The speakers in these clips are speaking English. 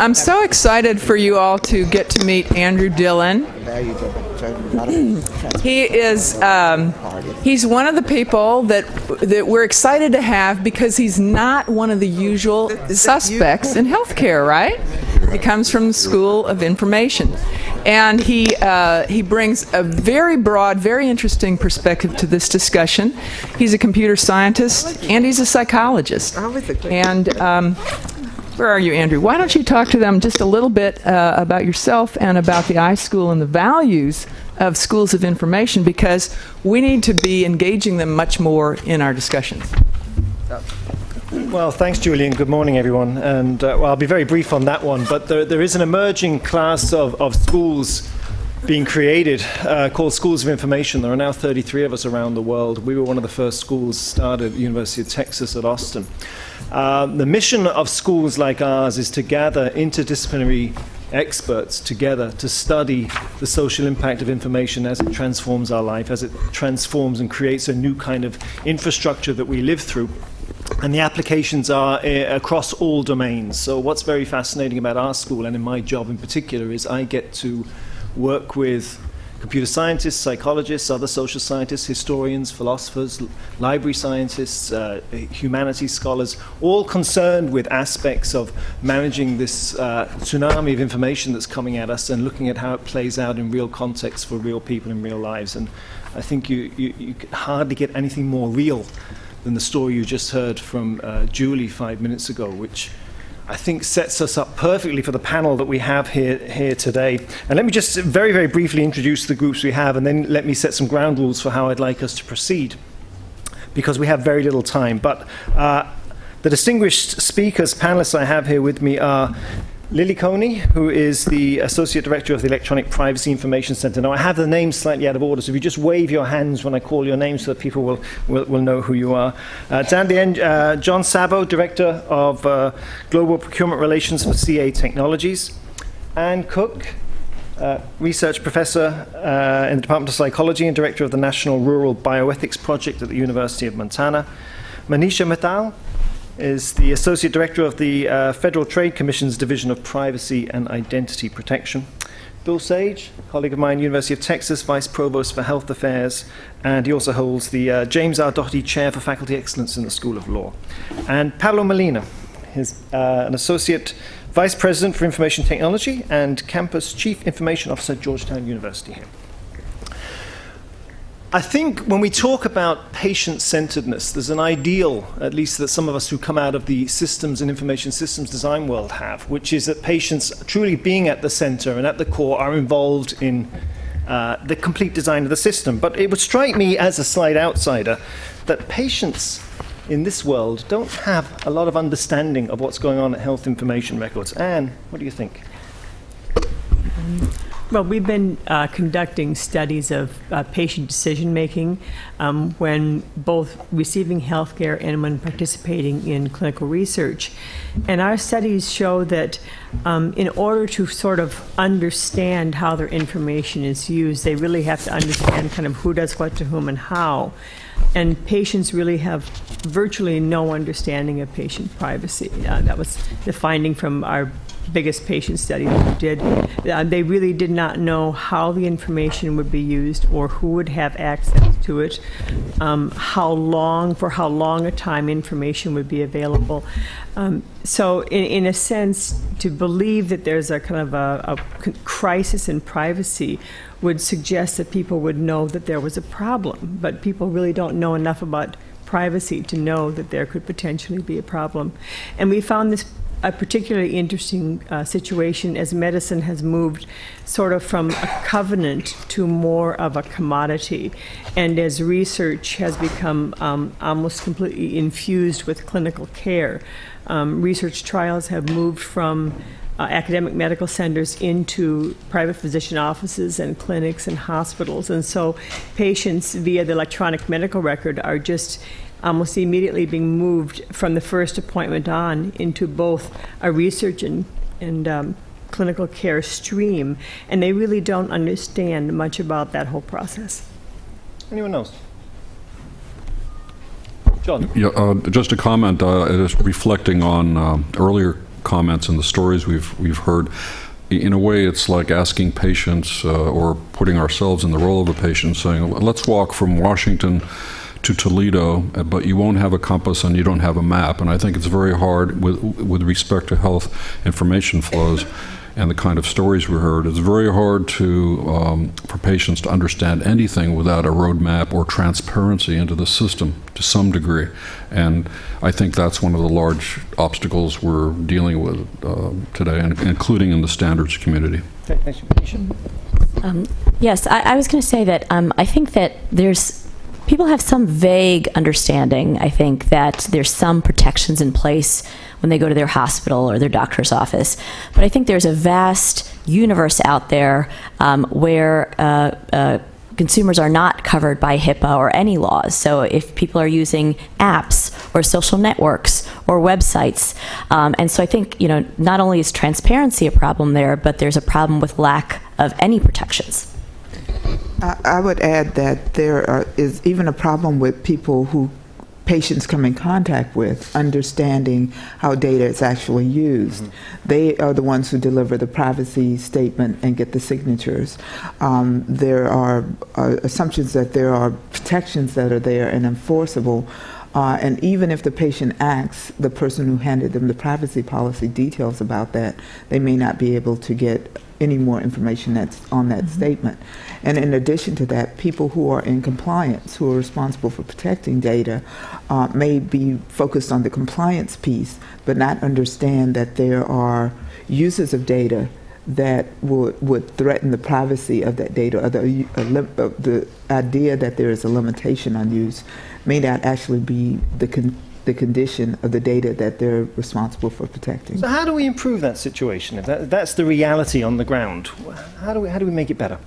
I'm so excited for you all to get to meet Andrew Dillon. He is he's one of the people that we're excited to have because he's not one of the usual suspects in healthcare, right? He comes from the School of Information, and he brings a very broad, very interesting perspective to this discussion. He's a computer scientist and he's a psychologist. And where are you, Andrew? Why don't you talk to them just a little bit about yourself and about the iSchool and the values of schools of information, because we need to be engaging them much more in our discussions. Well, thanks, Julian. Good morning, everyone. And well, I'll be very brief on that one, but there is an emerging class of schools being created called Schools of Information. There are now 33 of us around the world. We were one of the first schools started at the University of Texas at Austin. The mission of schools like ours is to gather interdisciplinary experts together to study the social impact of information as it transforms our life, as it transforms and creates a new kind of infrastructure that we live through. And the applications are across all domains. So what's very fascinating about our school, and in my job in particular, is I get to work with computer scientists, psychologists, other social scientists, historians, philosophers, library scientists, humanities scholars, all concerned with aspects of managing this tsunami of information that's coming at us and looking at how it plays out in real context for real people in real lives. And I think you could hardly get anything more real than the story you just heard from Julie 5 minutes ago, which I think sets us up perfectly for the panel that we have here today. And let me just very, very briefly introduce the groups we have, and then let me set some ground rules for how I'd like us to proceed, because we have very little time. But the distinguished speakers, panelists I have here with me are Lily Coney, who is the Associate Director of the Electronic Privacy Information Center. Now, I have the names slightly out of order, so if you just wave your hands when I call your name so that people will know who you are. John Sabo, Director of Global Procurement Relations for CA Technologies. Anne Cook, Research Professor in the Department of Psychology and Director of the National Rural Bioethics Project at the University of Montana. Maneesha Mithal is the Associate Director of the Federal Trade Commission's Division of Privacy and Identity Protection. Bill Sage, a colleague of mine, University of Texas, Vice Provost for Health Affairs, and he also holds the James R. Doty Chair for Faculty Excellence in the School of Law. And Pablo Molina is an Associate Vice President for Information Technology and Campus Chief Information Officer at Georgetown University here. I think when we talk about patient-centeredness, there's an ideal, at least that some of us who come out of the systems and information systems design world have, which is that patients truly being at the center and at the core are involved in the complete design of the system. But it would strike me as a slight outsider that patients in this world don't have a lot of understanding of what's going on at health information records. Anne, what do you think? Well, we've been conducting studies of patient decision-making when both receiving health care and when participating in clinical research. And our studies show that in order to sort of understand how their information is used, they really have to understand kind of who does what to whom and how. And patients really have virtually no understanding of patient privacy. That was the finding from our biggest patient study that we did. They really did not know how the information would be used or who would have access to it, for how long a time information would be available. So in a sense, to believe that there's a kind of a crisis in privacy would suggest that people would know that there was a problem, but people really don't know enough about privacy to know that there could potentially be a problem. And we found this a particularly interesting situation as medicine has moved sort of from a covenant to more of a commodity, and as research has become almost completely infused with clinical care. Research trials have moved from academic medical centers into private physician offices and clinics and hospitals, and so patients via the electronic medical record are just almost immediately being moved from the first appointment on into both a research and clinical care stream, and they really don't understand much about that whole process. Anyone else? John? Yeah, just a comment, reflecting on earlier comments and the stories we've heard, in a way it's like asking patients or putting ourselves in the role of a patient saying, let's walk from Washington to Toledo, but you won't have a compass and you don't have a map. And I think it's very hard with respect to health information flows and the kind of stories we heard. It's very hard to, for patients to understand anything without a roadmap or transparency into the system to some degree. And I think that's one of the large obstacles we're dealing with today, and including in the standards community. Thanks, yes, I was going to say that I think that there's people have some vague understanding, I think, that there's some protections in place when they go to their hospital or their doctor's office. But I think there's a vast universe out there where consumers are not covered by HIPAA or any laws. So if people are using apps or social networks or websites, and so I think, you know, not only is transparency a problem there, but there's a problem with lack of any protections. I would add that there is even a problem with people who patients come in contact with understanding how data is actually used. Mm-hmm. They are the ones who deliver the privacy statement and get the signatures. There are assumptions that there are protections that are there and enforceable. And even if the patient asks, the person who handed them the privacy policy details about that, they may not be able to get any more information that's on that mm-hmm. statement. And in addition to that, people who are in compliance, who are responsible for protecting data, may be focused on the compliance piece, but not understand that there are uses of data that would threaten the privacy of that data, or the idea that there is a limitation on use may not actually be the condition of the data that they're responsible for protecting. So how do we improve that situation? If that's the reality on the ground, how do we make it better?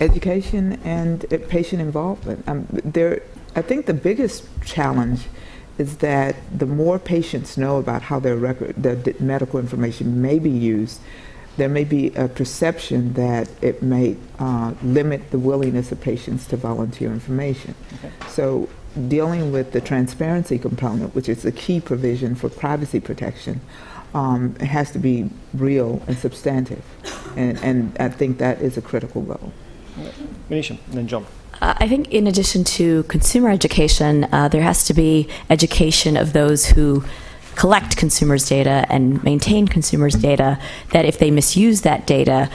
Education and patient involvement. I think the biggest challenge is that the more patients know about how their medical information may be used, there may be a perception that it may limit the willingness of patients to volunteer information. Okay. So, dealing with the transparency component, which is the key provision for privacy protection, it has to be real and substantive. And I think that is a critical goal. Maneesha, then John. I think in addition to consumer education, there has to be education of those who collect consumers' data and maintain consumers' data, that if they misuse that data,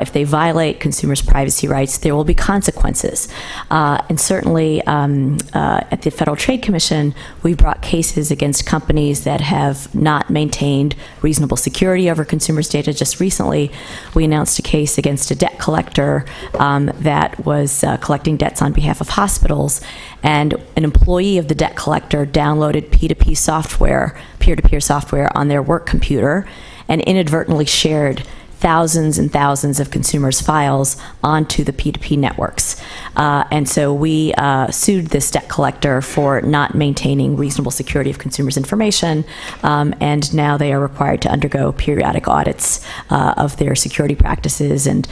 if they violate consumers' privacy rights, there will be consequences. And certainly at the Federal Trade Commission, we brought cases against companies that have not maintained reasonable security over consumers' data. Just recently, we announced a case against a debt collector that was collecting debts on behalf of hospitals, and an employee of the debt collector downloaded P2P software, peer-to-peer software, on their work computer and inadvertently shared thousands and thousands of consumers' files onto the P2P networks. And so we sued this debt collector for not maintaining reasonable security of consumers' information, and now they are required to undergo periodic audits of their security practices. And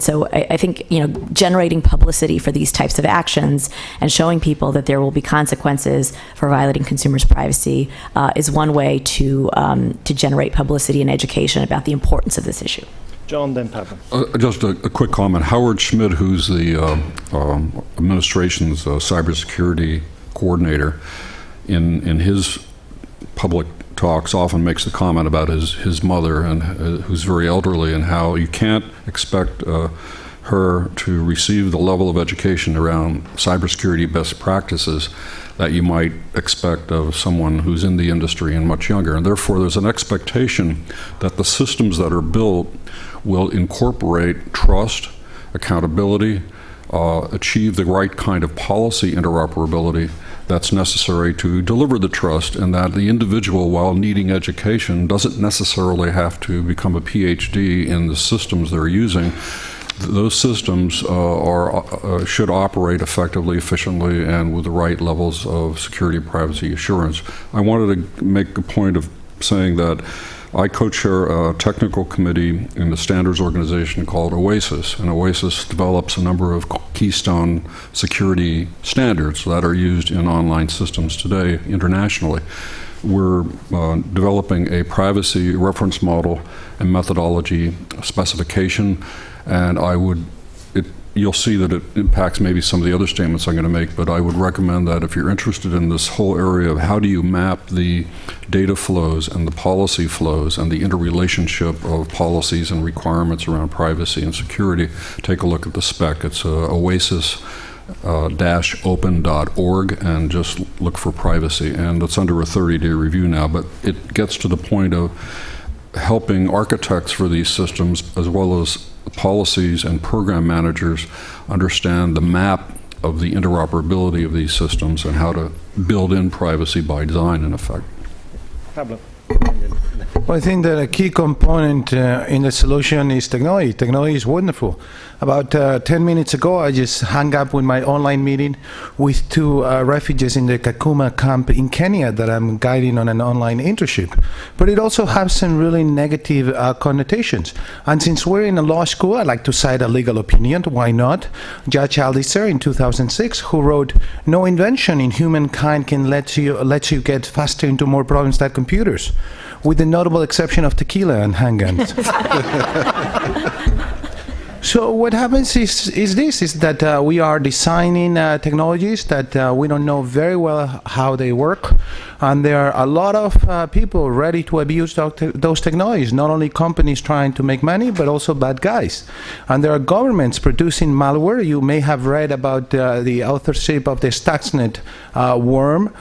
so I think, you know, generating publicity for these types of actions and showing people that there will be consequences for violating consumers' privacy is one way to generate publicity and education about the importance of this issue. John, then Pablo. Just a quick comment. Howard Schmidt, who's the administration's cybersecurity coordinator, in his public talks often makes the comment about his mother, and who's very elderly, and how you can't expect her to receive the level of education around cybersecurity best practices that you might expect of someone who's in the industry and much younger. And therefore, there's an expectation that the systems that are built will incorporate trust, accountability, achieve the right kind of policy interoperability that's necessary to deliver the trust, and that the individual, while needing education, doesn't necessarily have to become a PhD in the systems they're using. Those systems should operate effectively, efficiently, and with the right levels of security and privacy assurance. I wanted to make a point of saying that I co-chair a technical committee in the standards organization called OASIS, and OASIS develops a number of keystone security standards that are used in online systems today internationally. we're developing a privacy reference model and methodology specification, and I would, you'll see that it impacts maybe some of the other statements I'm going to make, but I would recommend that if you're interested in this whole area of how do you map the data flows and the policy flows and the interrelationship of policies and requirements around privacy and security, take a look at the spec. It's oasis-open.org, and just look for privacy. And it's under a 30-day review now, but it gets to the point of helping architects for these systems as well as policies and program managers understand the map of the interoperability of these systems and how to build in privacy by design, in effect. Pablo. Well, I think that a key component in the solution is technology. Technology is wonderful. About 10 minutes ago, I just hung up with my online meeting with two refugees in the Kakuma camp in Kenya that I'm guiding on an online internship. But it also has some really negative connotations. And since we're in a law school, I'd like to cite a legal opinion. Why not? Judge Aldiser in 2006, who wrote, "No invention in humankind can let you get faster into more problems than computers, with the notable exception of tequila and handguns." So what happens is that we are designing technologies that we don't know very well how they work, and there are a lot of people ready to abuse those technologies, not only companies trying to make money, but also bad guys. And there are governments producing malware. You may have read about the authorship of the Stuxnet worm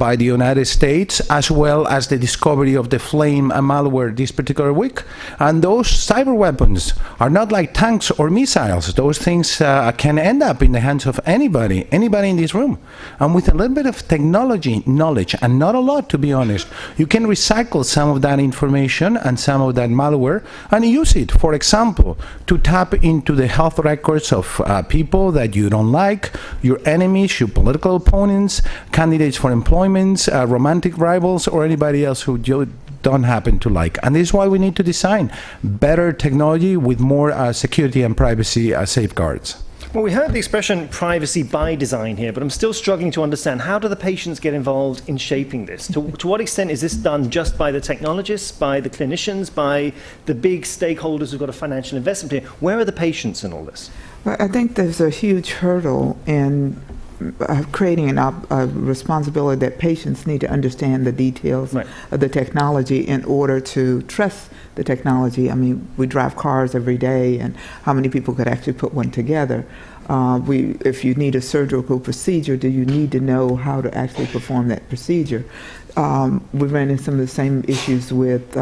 by the United States, as well as the discovery of the Flame malware this particular week. And those cyber weapons are not like tanks or missiles. Those things can end up in the hands of anybody in this room. And with a little bit of technology knowledge, and not a lot to be honest, you can recycle some of that information and some of that malware and use it, for example, to tap into the health records of people that you don't like, your enemies, your political opponents, candidates for employments, romantic rivals, or anybody else who you don't happen to like. And this is why we need to design better technology with more security and privacy safeguards. Well, we heard the expression privacy by design here, but I'm still struggling to understand, how do the patients get involved in shaping this? To what extent is this done just by the technologists, by the clinicians, by the big stakeholders who've got a financial investment here? Where are the patients in all this? Well, I think there's a huge hurdle in creating a responsibility that patients need to understand the details right. of the technology in order to trust the technology. I mean, we drive cars every day, and how many people could actually put one together? If you need a surgical procedure, do you need to know how to actually perform that procedure? We ran into some of the same issues with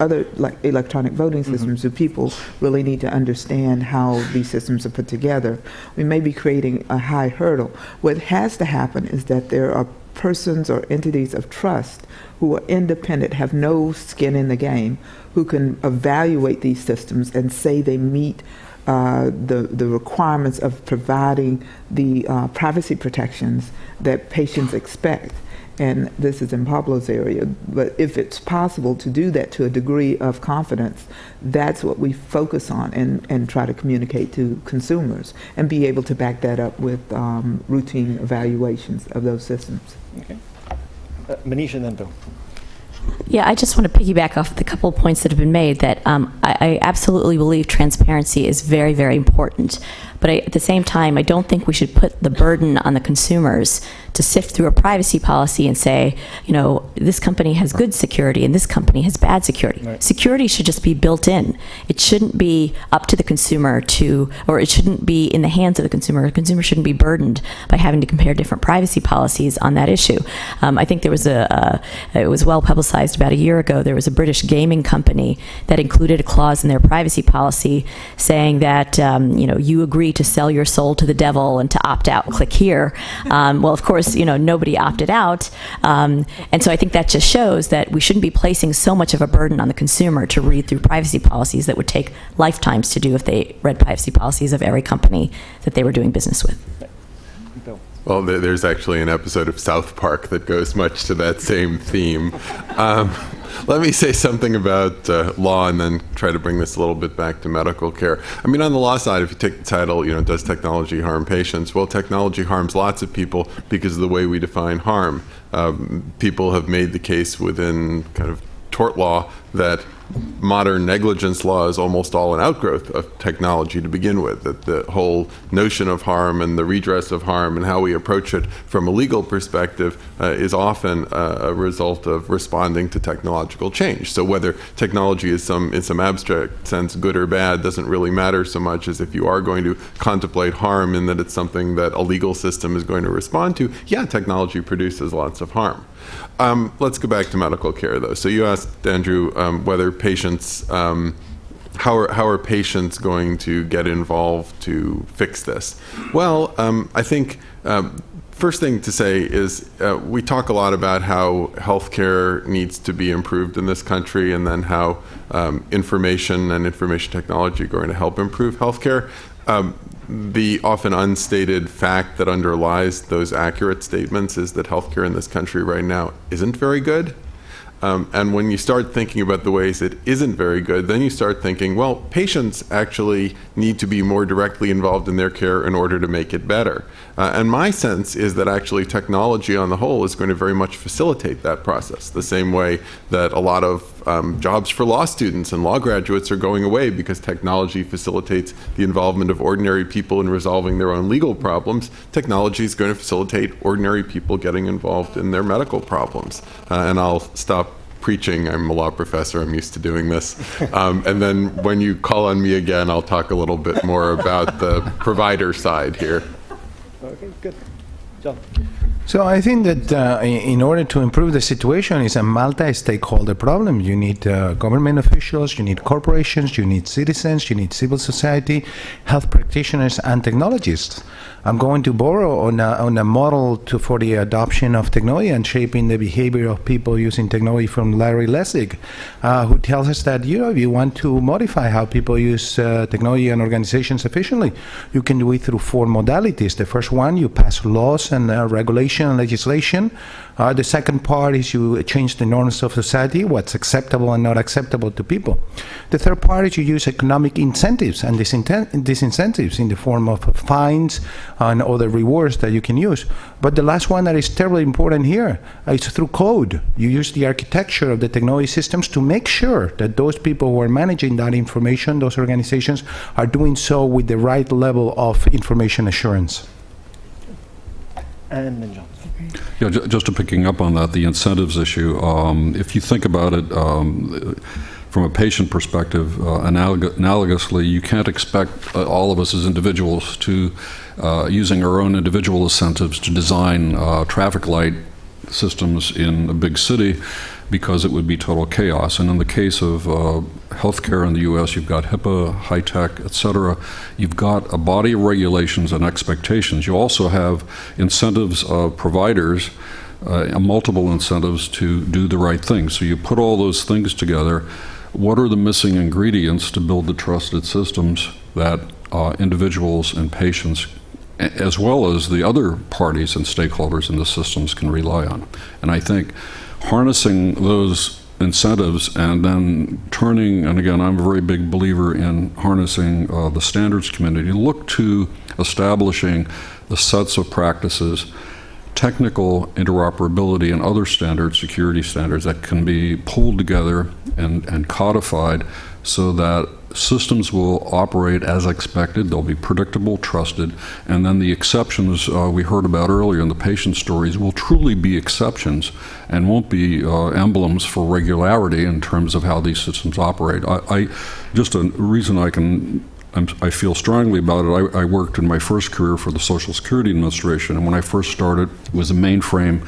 other electronic voting systems, so people really need to understand how these systems are put together. We may be creating a high hurdle. What has to happen is that there are persons or entities of trust who are independent, have no skin in the game, who can evaluate these systems and say they meet the requirements of providing the privacy protections that patients expect. And this is in Pablo's area, but if it's possible to do that to a degree of confidence, that's what we focus on and try to communicate to consumers and be able to back that up with routine evaluations of those systems. Okay. Maneesha and then Bill. Yeah, I just want to piggyback off the couple of points that have been made, that I absolutely believe transparency is very, very important. But at the same time, I don't think we should put the burden on the consumers to sift through a privacy policy and say, you know, this company has good security and this company has bad security. Right. Security should just be built in. It shouldn't be up to the consumer to, or it shouldn't be in the hands of the consumer. The consumer shouldn't be burdened by having to compare different privacy policies on that issue. I think there was it was well publicized about a year ago, there was a British gaming company that included a clause in their privacy policy saying that, you know, you agree to sell your soul to the devil and to opt out, click here. Well, of course, you know, nobody opted out. And so I think that just shows that we shouldn't be placing so much of a burden on the consumer to read through privacy policies that would take lifetimes to do if they read privacy policies of every company that they were doing business with. Well, there's actually an episode of South Park that goes much to that same theme. Let me say something about law and then try to bring this a little bit back to medical care. I mean, on the law side, if you take the title, you know, does technology harm patients? Well, technology harms lots of people because of the way we define harm. people have made the case within kind of tort law that modern negligence law is almost all an outgrowth of technology to begin with, that the whole notion of harm and the redress of harm and how we approach it from a legal perspective is often a result of responding to technological change. So whether technology is in some abstract sense good or bad doesn't really matter so much as if you are going to contemplate harm and that it's something that a legal system is going to respond to. Yeah, technology produces lots of harm. Let's go back to medical care, though. So you asked, Andrew, whether patients, how are patients going to get involved to fix this? Well, I think first thing to say is we talk a lot about how healthcare needs to be improved in this country, and then how information and information technology are going to help improve healthcare. The often unstated fact that underlies those accurate statements is that healthcare in this country right now isn't very good. And when you start thinking about the ways it isn't very good, then you start thinking, well, patients actually need to be more directly involved in their care in order to make it better. And my sense is that actually technology on the whole is going to very much facilitate that process, the same way that a lot of jobs for law students and law graduates are going away because technology facilitates the involvement of ordinary people in resolving their own legal problems. Technology is going to facilitate ordinary people getting involved in their medical problems. And I'll stop preaching. I'm a law professor. I'm used to doing this. And then when you call on me again, I'll talk a little bit more about the provider side here. Okay, good. John. So I think that in order to improve the situation, it's a multi-stakeholder problem. You need government officials, you need corporations, you need citizens, you need civil society, health practitioners, and technologists. I'm going to borrow on a model for the adoption of technology and shaping the behavior of people using technology from Larry Lessig, who tells us that, you know, if you want to modify how people use technology and organizations efficiently, you can do it through four modalities. The first one, you pass laws and regulation and legislation. The second part is you change the norms of society, what's acceptable and not acceptable to people. The third part is you use economic incentives and disincentives in the form of fines, and other rewards that you can use. But the last one that is terribly important here is through code. You use the architecture of the technology systems to make sure that those people who are managing that information, those organizations, are doing so with the right level of information assurance. And then John. Yeah, just to picking up on that, the incentives issue, if you think about it, from a patient perspective, analogously, you can't expect all of us as individuals to using our own individual incentives to design traffic light systems in a big city, because it would be total chaos. And in the case of healthcare in the U.S., you've got HIPAA, high tech, et cetera. You've got a body of regulations and expectations. You also have incentives of providers, multiple incentives to do the right thing. So you put all those things together. What are the missing ingredients to build the trusted systems that individuals and patients, as well as the other parties and stakeholders in the systems, can rely on? And I think harnessing those incentives and then turning, and again, I'm a very big believer in harnessing the standards community, look to establishing the sets of practices, technical interoperability, and other standards, security standards, that can be pulled together and codified so that systems will operate as expected. They'll be predictable, trusted, and then the exceptions we heard about earlier in the patient stories will truly be exceptions and won't be emblems for regularity in terms of how these systems operate. I just a reason I feel strongly about it, I worked in my first career for the Social Security Administration, and when I first started, it was a mainframe.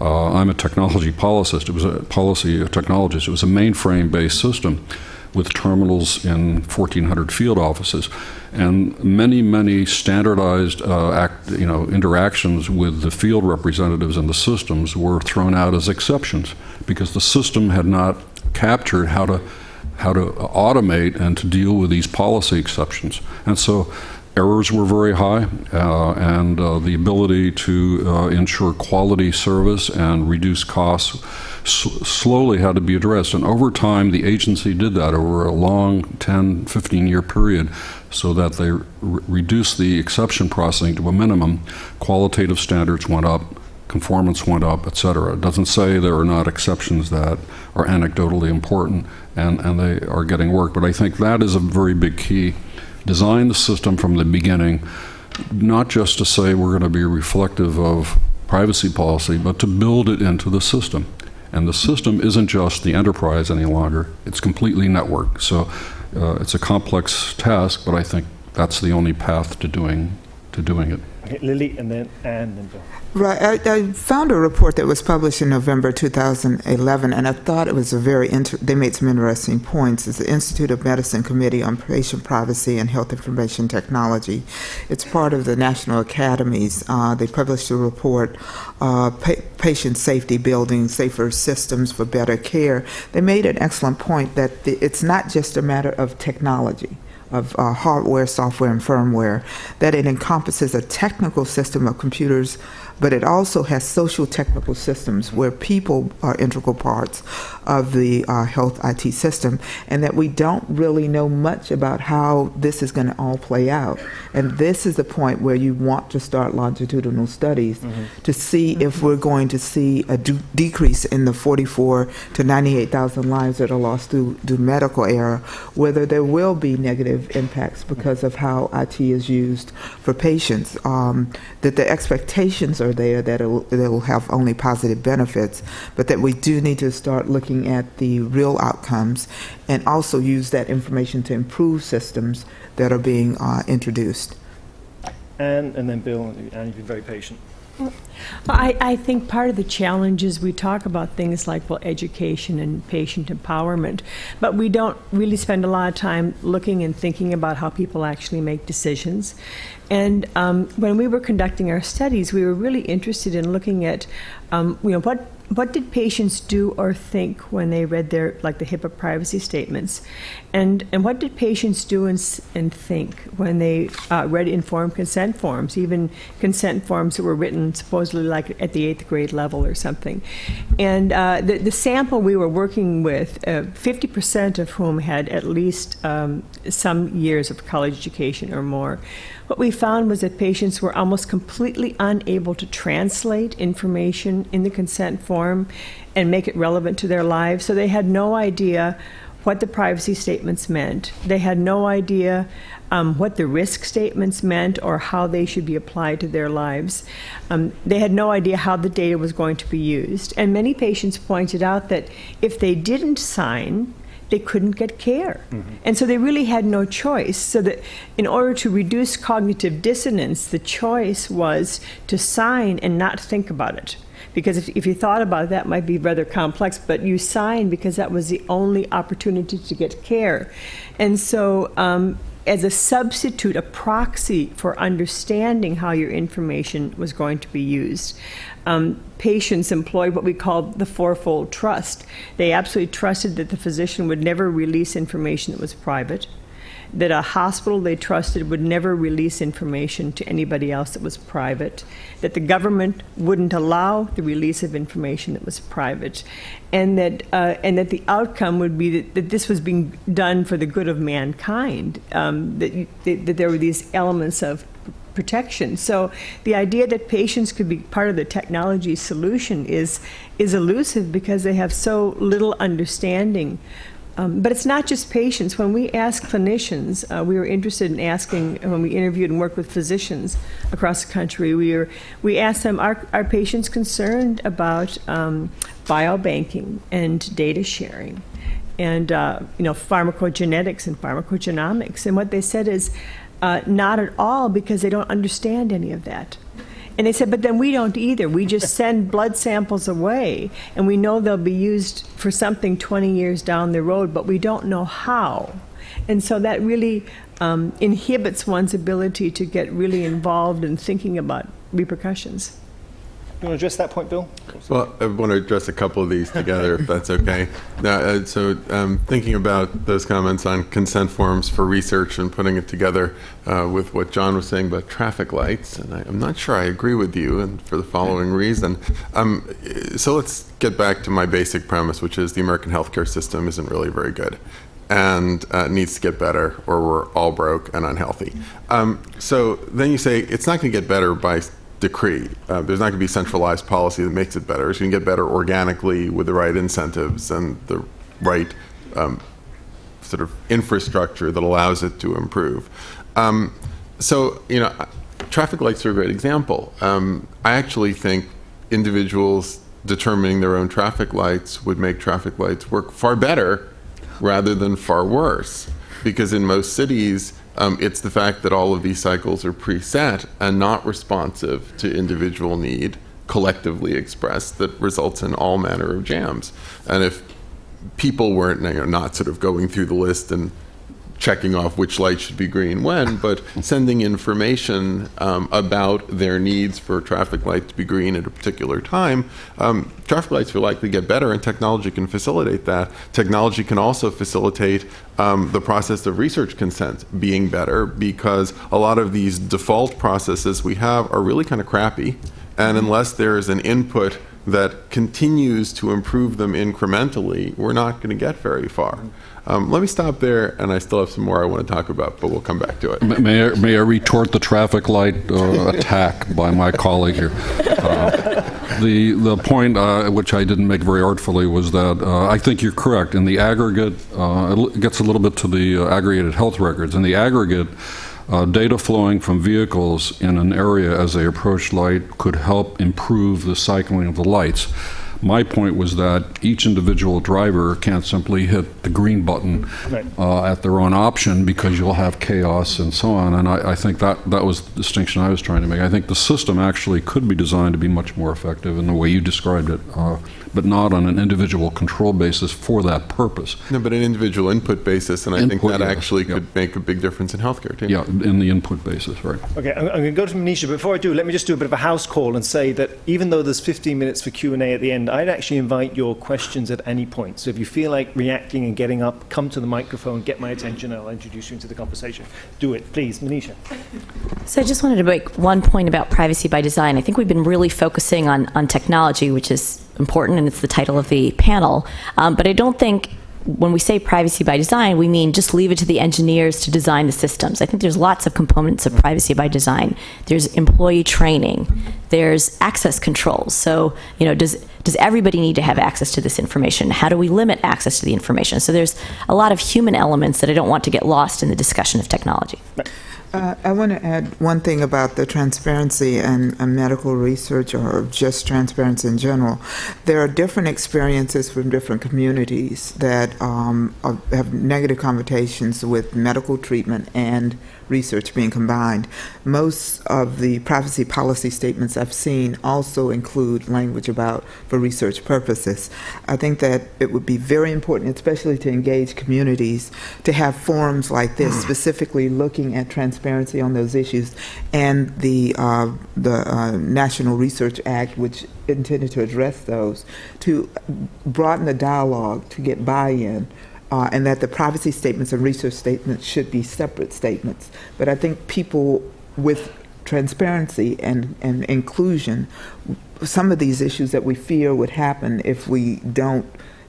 I'm a technology policist. It was a policy technologist. It was a mainframe-based system with terminals in 1,400 field offices, and many, many standardized interactions with the field representatives and the systems were thrown out as exceptions because the system had not captured how to automate and to deal with these policy exceptions. And so errors were very high, and the ability to ensure quality service and reduce costs slowly had to be addressed. And over time, the agency did that over a long 10, 15-year period, so that they reduced the exception processing to a minimum. Qualitative standards went up. conformance went up, et cetera. It doesn't say there are not exceptions that are anecdotally important, and they are getting work. But I think that is a very big key. Design the system from the beginning, not just to say we're going to be reflective of privacy policy, but to build it into the system. And the system isn't just the enterprise any longer. It's completely networked. So it's a complex task, but I think that's the only path to doing it. Okay, Lily, and then Anne, then Bill. Right. I found a report that was published in November 2011, and I thought it was a very they made some interesting points. It's the Institute of Medicine Committee on Patient Privacy and Health Information Technology. It's part of the National Academies. They published a report, Patient Safety Building, Safer Systems for Better Care. They made an excellent point that it's not just a matter of technology, of hardware, software, and firmware, that it encompasses a technical system of computers, but it also has social technical systems where people are integral parts of the health IT system, and that we don't really know much about how this is going to all play out. And this is the point where you want to start longitudinal studies to see if we're going to see a decrease in the 44 to 98,000 lives that are lost through medical error, whether there will be negative impacts because of how IT is used for patients, that the expectations are there that it will have only positive benefits, but that we do need to start looking at the real outcomes and also use that information to improve systems that are being introduced. And then Bill, and you've been very patient. Well, I think part of the challenge is we talk about things like, well, education and patient empowerment, but we don't really spend a lot of time looking and thinking about how people actually make decisions. And when we were conducting our studies, we were really interested in looking at, you know, what did patients do or think when they read their, like, the HIPAA privacy statements? And what did patients do and think when they read informed consent forms, even consent forms that were written supposedly like at the 8th grade level or something? And the sample we were working with, 50% of whom had at least some years of college education or more. What we found was that patients were almost completely unable to translate information in the consent form and make it relevant to their lives. So they had no idea what the privacy statements meant. They had no idea what the risk statements meant or how they should be applied to their lives. They had no idea how the data was going to be used. And many patients pointed out that if they didn't sign, they couldn't get care. And so they really had no choice. So that in order to reduce cognitive dissonance, the choice was to sign and not think about it. Because if you thought about it, that might be rather complex, but you signed because that was the only opportunity to get care. And so as a substitute, a proxy for understanding how your information was going to be used, patients employed what we called the fourfold trust. They absolutely trusted that the physician would never release information that was private, that a hospital they trusted would never release information to anybody else that was private, that the government wouldn't allow the release of information that was private, and that the outcome would be that this was being done for the good of mankind, that there were these elements of protection. So the idea that patients could be part of the technology solution is elusive because they have so little understanding. But it's not just patients. When we ask clinicians, we were interested in asking, when we interviewed and worked with physicians across the country, we asked them, are patients concerned about biobanking and data sharing and you know, pharmacogenetics and pharmacogenomics? And what they said is not at all, because they don't understand any of that. And they said, but then we don't either. We just send blood samples away, and we know they'll be used for something 20 years down the road, but we don't know how. And so that really inhibits one's ability to get really involved in thinking about repercussions. You want to address that point, Bill? Well, I want to address a couple of these together, if that's okay. Now, so thinking about those comments on consent forms for research and putting it together with what John was saying about traffic lights, and I'm not sure I agree with you, and for the following reason. So let's get back to my basic premise, which is the American healthcare system isn't really very good and needs to get better, or we're all broke and unhealthy. So then you say, it's not going to get better by decree. There's not going to be centralized policy that makes it better. It's going to get better organically with the right incentives and the right sort of infrastructure that allows it to improve. So, you know, traffic lights are a great example. I actually think individuals determining their own traffic lights would make traffic lights work far better rather than far worse, because in most cities, it's the fact that all of these cycles are preset and not responsive to individual need, collectively expressed, that results in all manner of jams. And if people weren't, you know, not sort of going through the list and checking off which light should be green when, but sending information about their needs for traffic light to be green at a particular time, traffic lights will likely get better, and technology can facilitate that. Technology can also facilitate the process of research consent being better, because a lot of these default processes we have are really kind of crappy, and unless there is an input that continues to improve them incrementally, we're not going to get very far. Let me stop there, and I still have some more I want to talk about, but we'll come back to it. May I retort the traffic light attack by my colleague here? The point which I didn't make very artfully was that I think you're correct. In the aggregate, it gets a little bit to the aggregated health records. In the aggregate, data flowing from vehicles in an area as they approach light could help improve the cycling of the lights. My point was that each individual driver can't simply hit the green button at their own option, because you'll have chaos and so on. And I think that was the distinction I was trying to make. I think the system actually could be designed to be much more effective in the way you described it, but not on an individual control basis for that purpose. No, but an individual input basis, and I think that actually could make a big difference in healthcare too. Yeah, in the input basis, right. Okay, I'm going to go to Maneesha. Before I do, let me just do a bit of a house call and say that even though there's 15 minutes for Q&A at the end, I'd actually invite your questions at any point. So if you feel like reacting and getting up, come to the microphone, get my attention, and I'll introduce you into the conversation. Do it, please. Maneesha. So I just wanted to make one point about privacy by design. I think we've been really focusing on technology, which is important, and it's the title of the panel. But I don't think when we say privacy by design, we mean just leave it to the engineers to design the systems. I think there's lots of components of privacy by design. There's employee training. There's access controls. So, you know, does everybody need to have access to this information? How do we limit access to the information? So there's a lot of human elements that I don't want to get lost in the discussion of technology. I want to add one thing about the transparency and medical research, or just transparency in general. There are different experiences from different communities that have negative connotations with medical treatment and research being combined. Most of the privacy policy statements I've seen also include language about for research purposes. I think that it would be very important, especially to engage communities, to have forums like this specifically looking at transparency on those issues, and the National Research Act, which intended to address those, to broaden the dialogue, to get buy-in, and that the privacy statements and research statements should be separate statements. But I think people with transparency and inclusion, some of these issues that we fear would happen if we don't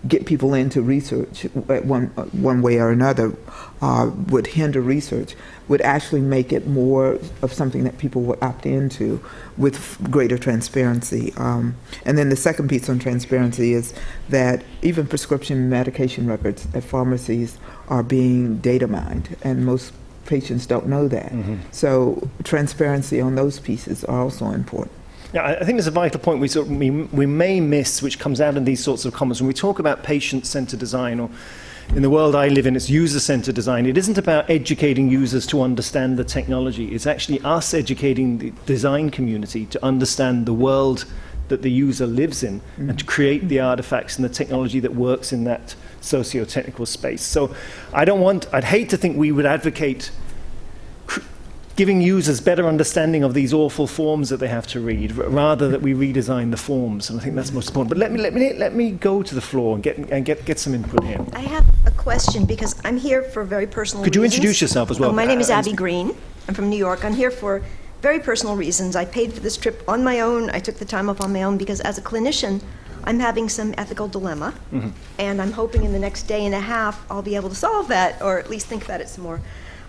get people into research one way or another, would hinder research, would actually make it more of something that people would opt into with greater transparency. And then the second piece on transparency is that even prescription medication records at pharmacies are being data mined, and most patients don't know that. Mm-hmm. So transparency on those pieces are also important. Yeah, I think there's a vital point we may miss, which comes out in these sorts of comments. When we talk about patient-centered design, or in the world I live in, it's user-centered design. It isn't about educating users to understand the technology. It's actually us educating the design community to understand the world that the user lives in, and to create the artifacts and the technology that works in that socio-technical space. So I'd hate to think we would advocate giving users better understanding of these awful forms that they have to read, rather that we redesign the forms, and I think that's most important. But let me go to the floor and get some input here. I have a question, because I'm here for very personal reasons. Could you introduce yourself as well? My name is Abby Green. I'm from New York. I'm here for very personal reasons. I paid for this trip on my own. I took the time off on my own because, as a clinician, I'm having some ethical dilemma, and I'm hoping in the next day and a half I'll be able to solve that, or at least think about it some more.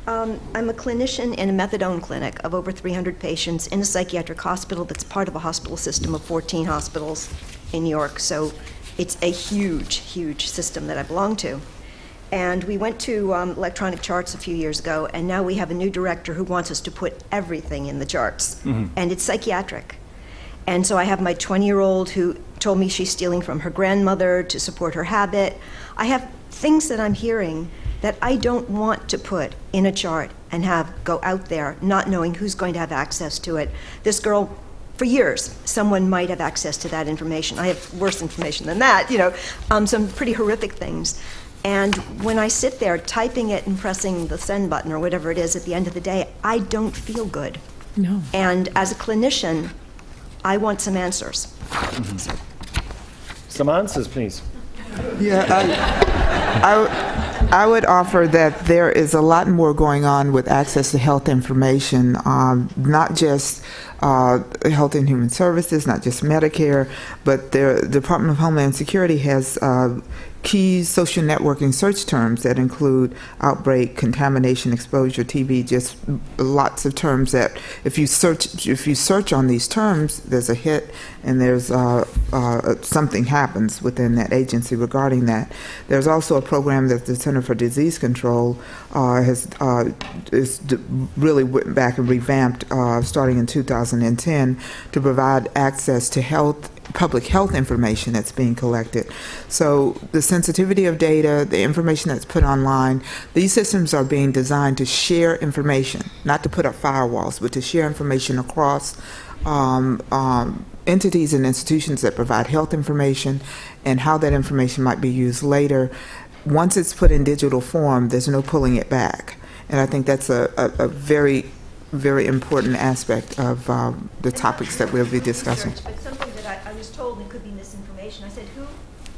I'm a clinician in a methadone clinic of over 300 patients in a psychiatric hospital that's part of a hospital system of 14 hospitals in New York. So it's a huge, huge system that I belong to. And we went to electronic charts a few years ago, and now we have a new director who wants us to put everything in the charts. Mm-hmm. And it's psychiatric. And so I have my 20-year-old who told me she's stealing from her grandmother to support her habit. I have things that I'm hearing that I don't want to put in a chart and have go out there, not knowing who's going to have access to it. This girl, for years, someone might have access to that information. I have worse information than that, you know, some pretty horrific things. And when I sit there typing it and pressing the send button or whatever it is at the end of the day, I don't feel good. No. And as a clinician, I want some answers. Mm-hmm. So. Some answers, please. Yeah, I would offer that there is a lot more going on with access to health information, not just Health and Human Services, not just Medicare, but the Department of Homeland Security has key social networking search terms that include outbreak, contamination, exposure, TB, just lots of terms that if you search on these terms, there's a hit and there's something happens within that agency regarding that. There's also a program that the Center for Disease Control has really went back and revamped starting in 2010 to provide access to public health information that's being collected. So the sensitivity of data, the information that's put online, these systems are being designed to share information, not to put up firewalls, but to share information across entities and institutions that provide health information and how that information might be used later. Once it's put in digital form, there's no pulling it back. And I think that's a very, very important aspect of the topics that we'll be discussing. Told it could be misinformation. I said, who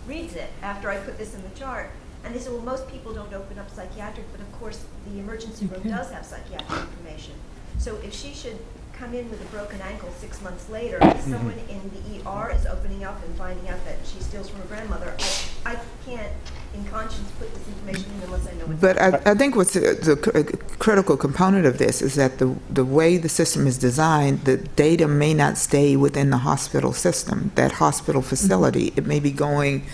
reads it after I put this in the chart? And they said, well, most people don't open up psychiatric, but of course the emergency room does have psychiatric information. So if she should come in with a broken ankle 6 months later, if someone in the ER is opening up and finding out that she steals from her grandmother, I can't in conscience put this information in unless I know it's. But I think what's the critical component of this is that the way the system is designed, the data may not stay within the hospital system, that hospital facility. Mm-hmm. It may be going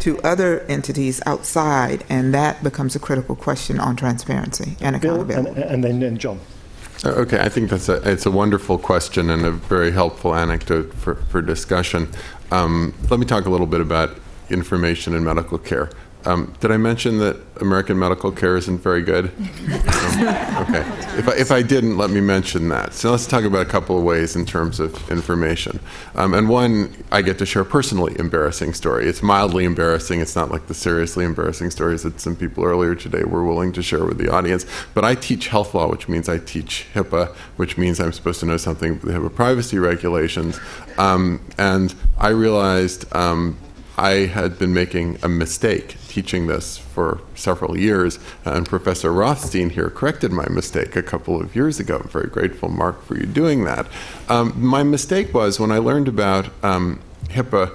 to other entities outside, and that becomes a critical question on transparency and accountability. And then John. Okay, I think it's a wonderful question and a very helpful anecdote for discussion. Let me talk a little bit about information in medical care. Did I mention that American medical care isn't very good? Okay. If I didn't, let me mention that. So let's talk about a couple of ways in terms of information. And one, I get to share a personally embarrassing story. It's mildly embarrassing. It's not like the seriously embarrassing stories that some people earlier today were willing to share with the audience. But I teach health law, which means I teach HIPAA, which means I'm supposed to know something about the HIPAA privacy regulations. And I realized I had been making a mistake teaching this for several years, and Professor Rothstein here corrected my mistake a couple of years ago. I'm very grateful, Mark, for you doing that. My mistake was when I learned about HIPAA,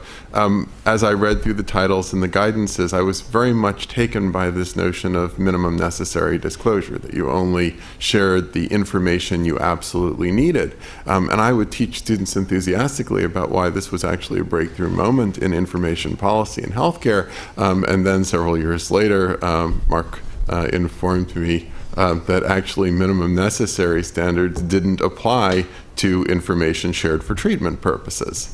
as I read through the titles and the guidances, I was very much taken by this notion of minimum necessary disclosure, that you only shared the information you absolutely needed. And I would teach students enthusiastically about why this was actually a breakthrough moment in information policy in healthcare. And then several years later, Mark informed me that actually minimum necessary standards didn't apply to information shared for treatment purposes.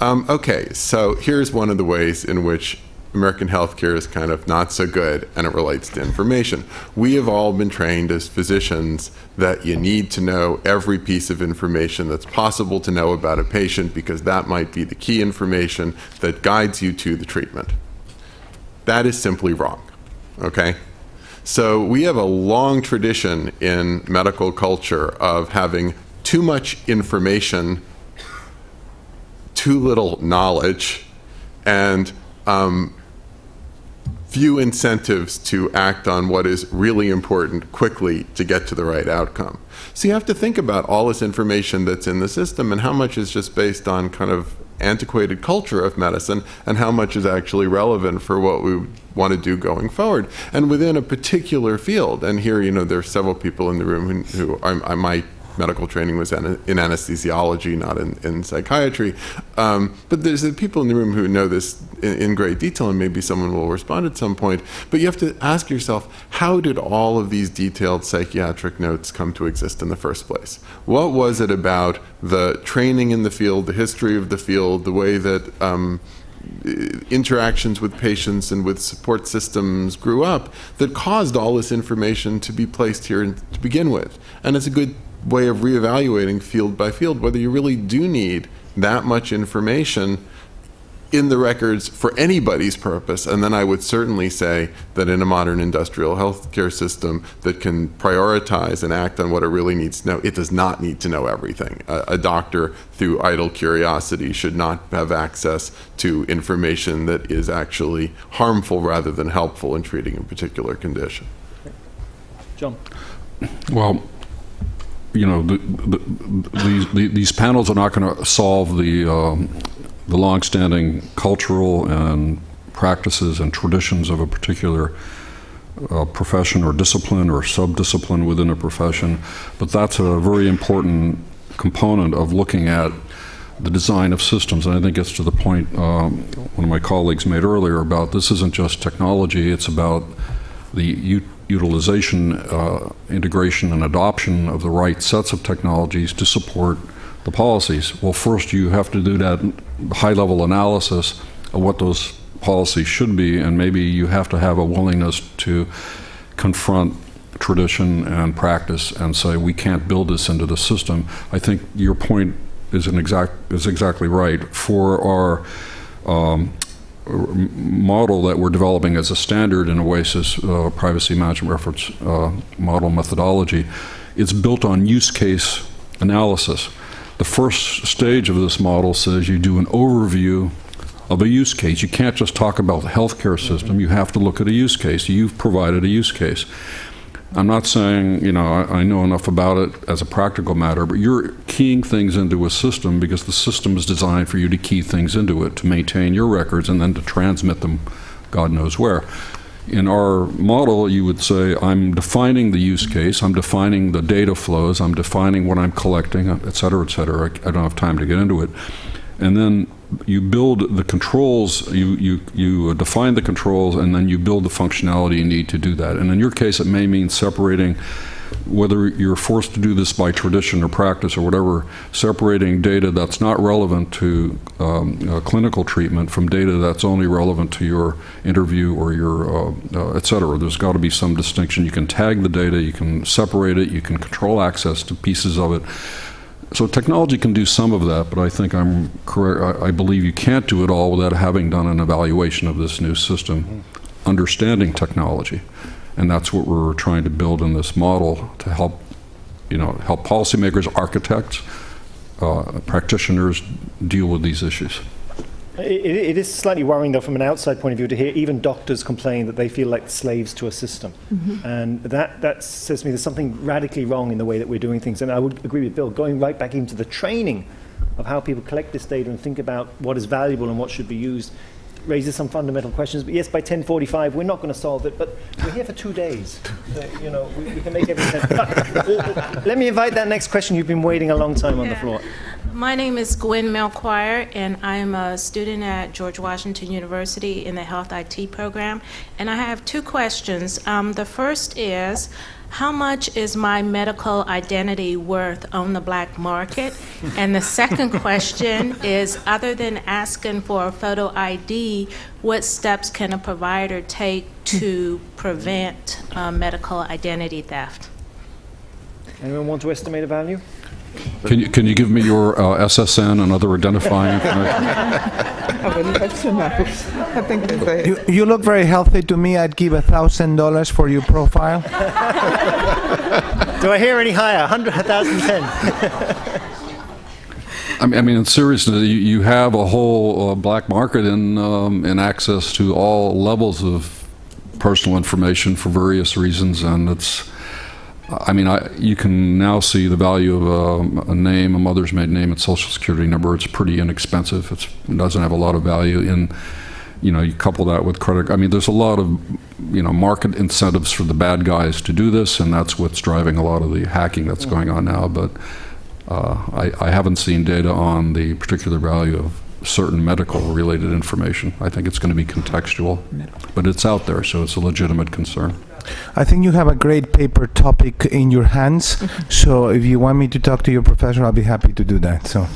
Okay, so here's one of the ways in which American healthcare is kind of not so good, and it relates to information. We have all been trained as physicians that you need to know every piece of information that's possible to know about a patient, because that might be the key information that guides you to the treatment. That is simply wrong, okay? So we have a long tradition in medical culture of having too much information, too little knowledge, and few incentives to act on what is really important quickly to get to the right outcome. So you have to think about all this information that's in the system and how much is just based on kind of antiquated culture of medicine and how much is actually relevant for what we want to do going forward and within a particular field. And here, there are several people in the room who my medical training was in anesthesiology, not in psychiatry. But there's people in the room who know this in great detail, and maybe someone will respond at some point. But you have to ask yourself, how did all of these detailed psychiatric notes come to exist in the first place? What was it about the training in the field, the history of the field, the way that interactions with patients and with support systems grew up that caused all this information to be placed here to begin with? And it's a good way of reevaluating field by field whether you really do need that much information in the records for anybody's purpose. And then I would certainly say that in a modern industrial healthcare system that can prioritize and act on what it really needs to know, it does not need to know everything. A doctor, through idle curiosity, should not have access to information that is actually harmful rather than helpful in treating a particular condition. John. Well, these panels are not going to solve the longstanding cultural and practices and traditions of a particular profession or discipline or sub-discipline within a profession, but that's a very important component of looking at the design of systems. And I think it's to the point one of my colleagues made earlier about this isn't just technology, it's about the utilization, integration, and adoption of the right sets of technologies to support the policies. Well, first you have to do that high-level analysis of what those policies should be, and maybe you have to have a willingness to confront tradition and practice and say, we can't build this into the system. I think your point is exactly right. For our model that we're developing as a standard in OASIS privacy management reference model methodology, it's built on use case analysis. The first stage of this model says you do an overview of a use case. You can't just talk about the healthcare system. You have to look at a use case. You've provided a use case. I'm not saying, I know enough about it as a practical matter, but you're keying things into a system because the system is designed for you to key things into it, to maintain your records and then to transmit them God knows where. In our model, you would say, I'm defining the use case, I'm defining the data flows, I'm defining what I'm collecting, et cetera, et cetera. I don't have time to get into it. And then you build the controls, you define the controls, and then you build the functionality you need to do that. And in your case, it may mean separating, whether you're forced to do this by tradition or practice or whatever, separating data that's not relevant to clinical treatment from data that's only relevant to your interview or your et cetera. There's got to be some distinction. You can tag the data, you can separate it, you can control access to pieces of it. So technology can do some of that, but I think I'm correct. I believe you can't do it all without having done an evaluation of this new system, understanding technology, and that's what we're trying to build in this model to help, help policymakers, architects, practitioners deal with these issues. It is slightly worrying, though, from an outside point of view, to hear even doctors complain that they feel like slaves to a system. Mm-hmm. And that says to me there's something radically wrong in the way that we're doing things. And I would agree with Bill, going right back into the training of how people collect this data and think about what is valuable and what should be used raises some fundamental questions. But yes, by 10:45, we're not going to solve it, but we're here for 2 days. So, we can make every sense. Let me invite that next question. You've been waiting a long time on the floor. My name is Gwen Melchoir, and I'm a student at George Washington University in the Health IT program. And I have two questions. The first is, how much is my medical identity worth on the black market? And the second question is, other than asking for a photo ID, what steps can a provider take to prevent medical identity theft? Anyone want to estimate a value? Can you give me your SSN and other identifying information? I think you look very healthy to me. I'd give $1,000 for your profile. Do I hear any higher? 100,010. I mean, in seriousness, you have a whole black market in access to all levels of personal information for various reasons, and it's. I mean, you can now see the value of a name, a mother's maiden name, and Social Security number. It's pretty inexpensive. It doesn't have a lot of value. In, you know, you couple that with credit. I mean, there's a lot of, you know, market incentives for the bad guys to do this, and that's what's driving a lot of the hacking that's going on now. But I haven't seen data on the particular value of certain medical-related information. I think it's going to be contextual, but it's out there, so it's a legitimate concern. I think you have a great paper topic in your hands, so if you want me to talk to your professor, I'll be happy to do that. So,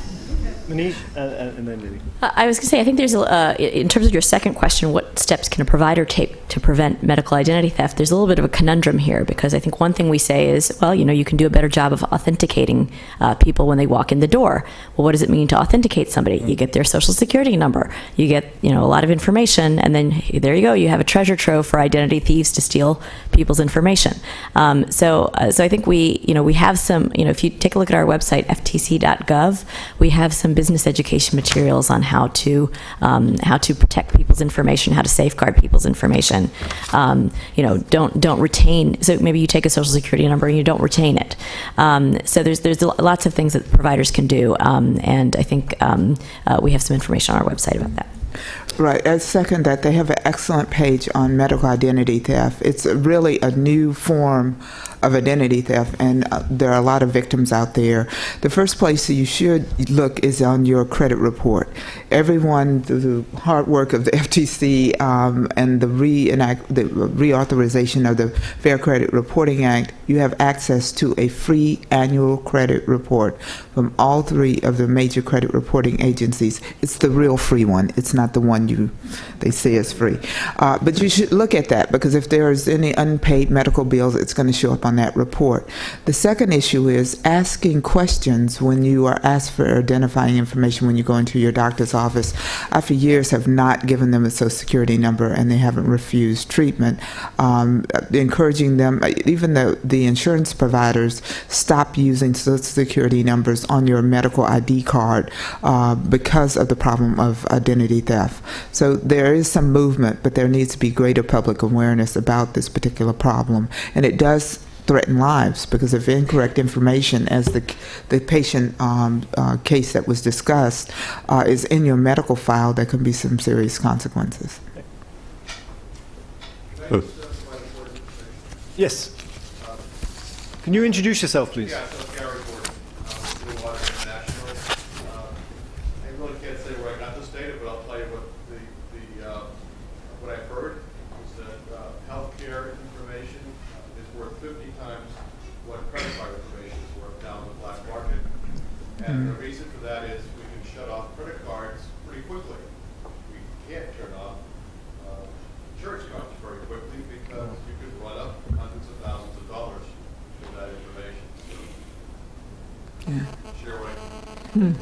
Maneesh, and then Lily. I was going to say, I think there's, in terms of your second question, what steps can a provider take to prevent medical identity theft? There's a little bit of a conundrum here, because I think one thing we say is, well, you know, you can do a better job of authenticating people when they walk in the door. Well, what does it mean to authenticate somebody? You get their Social Security number, you get, you know, a lot of information, and then there you go, you have a treasure trove for identity thieves to steal people's information. So I think we, you know, we have some, you know, if you take a look at our website, ftc.gov, we have some business education materials on how to protect people's information, how to safeguard people's information. You know, don't retain. So maybe you take a Social Security number and you don't retain it. So there's lots of things that providers can do, and I think we have some information on our website about that. Right. I second that. They have an excellent page on medical identity theft. It's really a new form of identity theft, and there are a lot of victims out there. The first place you should look is on your credit report. Everyone, the hard work of the FTC and the reauthorization of the Fair Credit Reporting Act, you have access to a free annual credit report from all three of the major credit reporting agencies. It's the real free one. It's not the one they say is free. But you should look at that, because if there's any unpaid medical bills, it's going to show up on that report. The second issue is asking questions when you are asked for identifying information when you go into your doctor's office. I, for years, have not given them a Social Security number, and they haven't refused treatment. Encouraging them, even the insurance providers, stop using Social Security numbers on your medical ID card because of the problem of identity theft. So there is some movement, but there needs to be greater public awareness about this particular problem. And it does threaten lives, because of incorrect information, as the patient case that was discussed is in your medical file, there can be some serious consequences. Oh. Yes. Can you introduce yourself, please? Yeah, so Gary Gordon, Blue Water International. I really can't say where I got this data, but I'll tell you what I've heard is that healthcare information is worth 50 times what credit card information is worth down the black market. And the reason for that is we can shut off credit cards pretty quickly. We can't turn off insurance cards very quickly, because you could run up hundreds of thousands of dollars with that information. So, share what I can.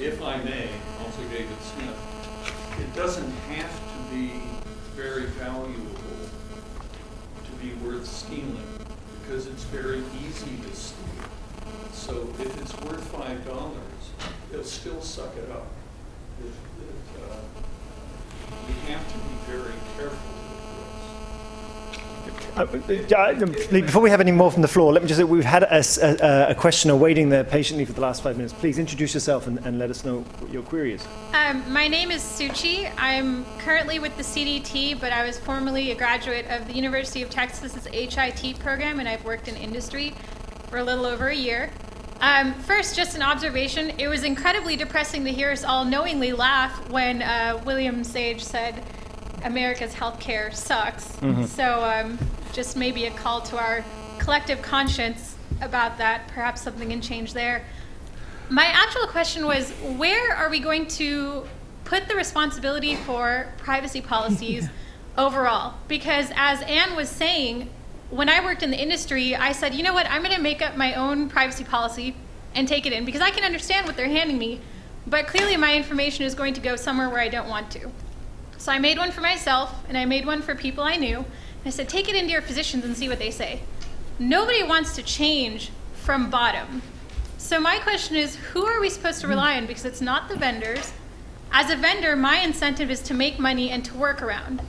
If I may, also David Smith, it doesn't have to be very valuable to be worth stealing, because it's very easy to steal. So if it's worth $5, they'll still suck it up. We have to be very careful with this. Before we have any more from the floor, let me just say we've had a questioner waiting there patiently for the last 5 minutes. Please introduce yourself and let us know what your query is. My name is Suchi. I'm currently with the CDT, but I was formerly a graduate of the University of Texas's HIT program, and I've worked in industry for a little over a year. First, just an observation. It was incredibly depressing to hear us all knowingly laugh when William Sage said, America's healthcare sucks. So just maybe a call to our collective conscience about that. Perhaps something can change there. My actual question was, where are we going to put the responsibility for privacy policies overall? Because as Anne was saying, when I worked in the industry, I said, you know what, I'm going to make up my own privacy policy and take it in, because I can understand what they're handing me, but clearly my information is going to go somewhere where I don't want to. So I made one for myself, and I made one for people I knew. I said, take it into your physicians and see what they say. Nobody wants to change from bottom. So my question is, who are we supposed to rely on? Because it's not the vendors. As a vendor, my incentive is to make money and to work around,